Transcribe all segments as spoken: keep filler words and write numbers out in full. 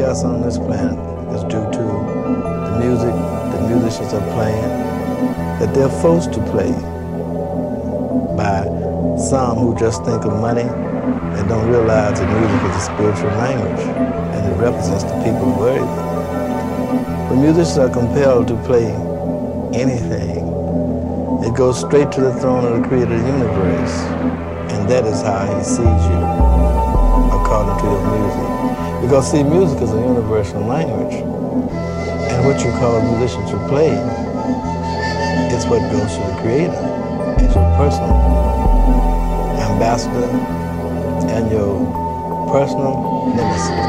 chaos on this planet is due to the music the musicians are playing, that they're forced to play by some who just think of money and don't realize that music is a spiritual language and it represents the people who worry. The musicians are compelled to play anything. It goes straight to the throne of the creator of the universe, and that is how he sees you, according to your music. Because see, music is a universal language, and what you call musicians who play, it's what goes to the creator as your personal ambassador and your personal nemesis.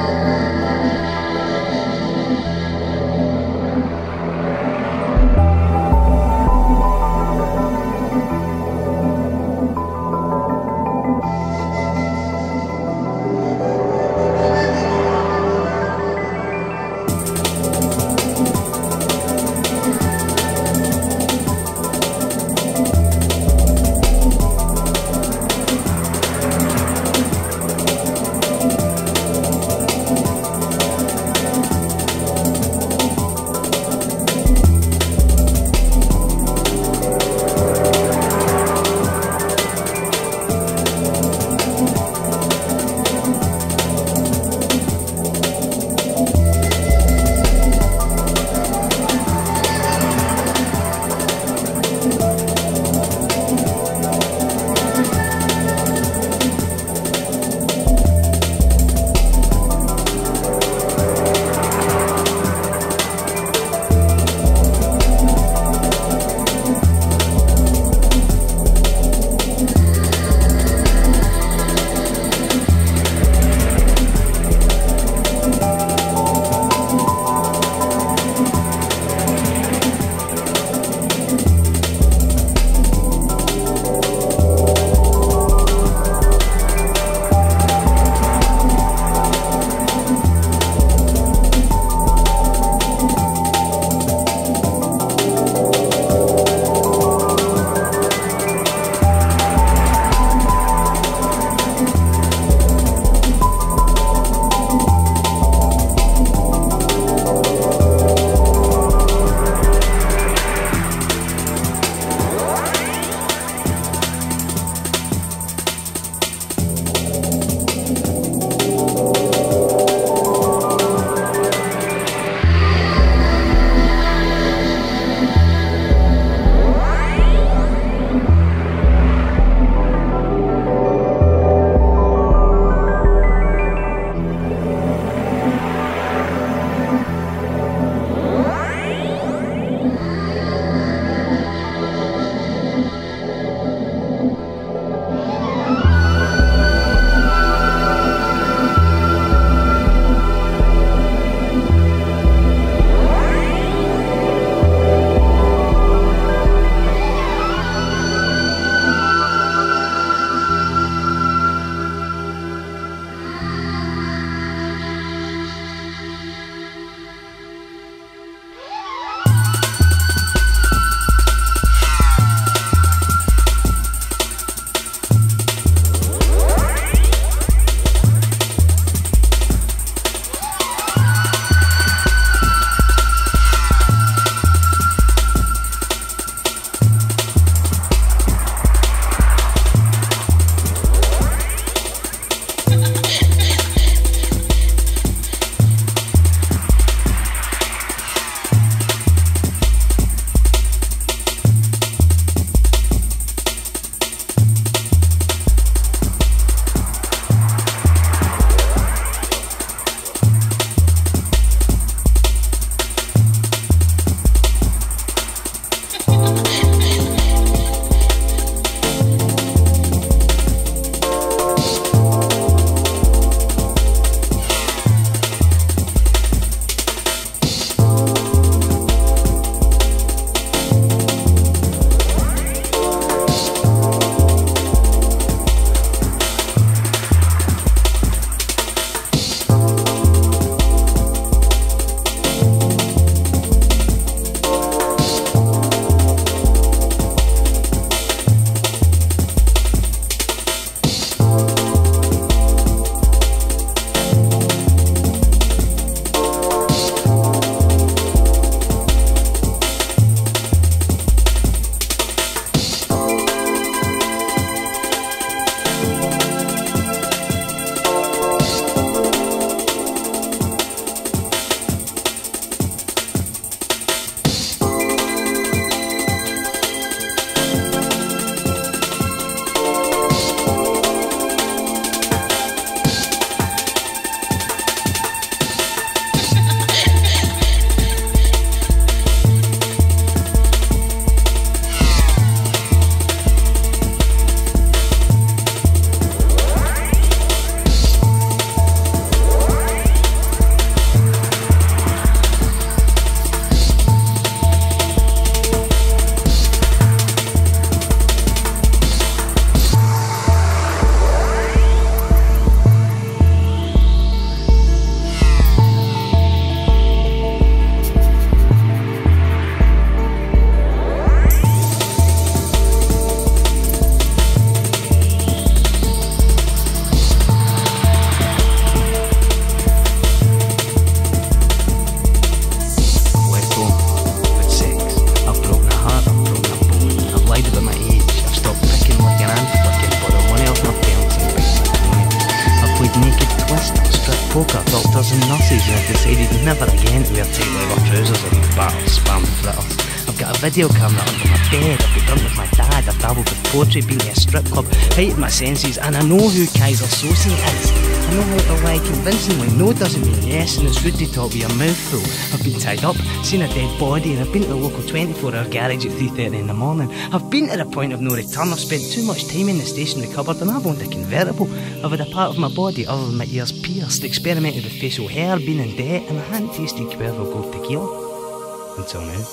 bastards. Got poker, doctors and nurses who have decided never again to wear tight-leather trousers and battered spam flitters. I've got a video camera under my bed, I've begun with my dad, I've dabbled with poetry, been to a strip club, heightened my senses, and I know who Kaiser Sosa is. I know how to lie convincingly, no doesn't mean yes, and it's rude to talk with your mouth full. I've been tied up, seen a dead body, and I've been to the local twenty-four hour garage at three thirty in the morning. I've been to the point of no return, I've spent too much time in the stationary cupboard, and I've owned a convertible. I've had a part of my body other than my ears pierced, experimented with facial hair, been in debt, and I hadn't tasted Cuervo Gold tequila. Until now.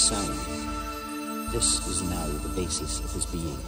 son. This is now the basis of his being.